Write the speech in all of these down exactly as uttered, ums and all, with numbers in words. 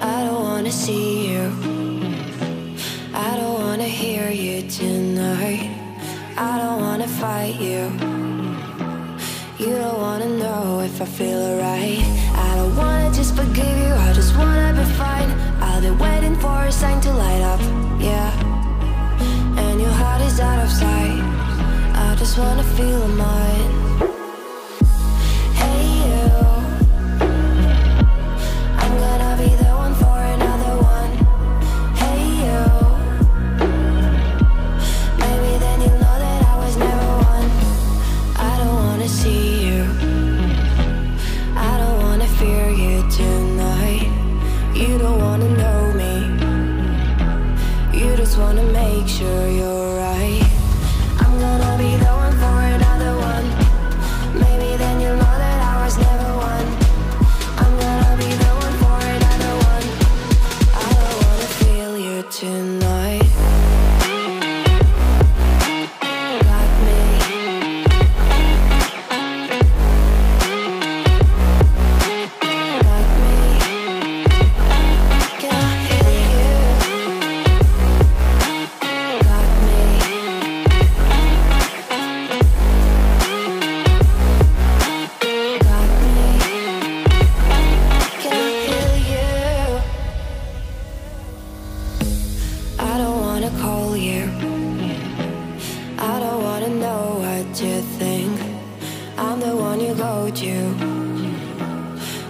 I don't wanna see you, I don't wanna hear you tonight, I don't wanna fight you, you don't wanna know if I feel alright. I don't wanna just forgive you, I just wanna be fine. I'll be waiting for a sign to light up, yeah, and your heart is out of sight. I just wanna feel mine. Wanna make sure you're right. I'm gonna be the one for another one. Maybe then you'll know that I was never one. I'm gonna be the one for another one. I don't wanna feel you tonight.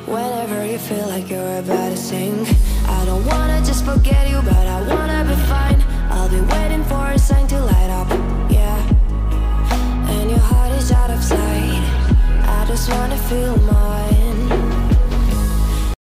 Whenever you feel like you're about to sink, I don't wanna just forget you, but I wanna be fine. I'll be waiting for a sign to light up, yeah, and your heart is out of sight. I just wanna feel mine.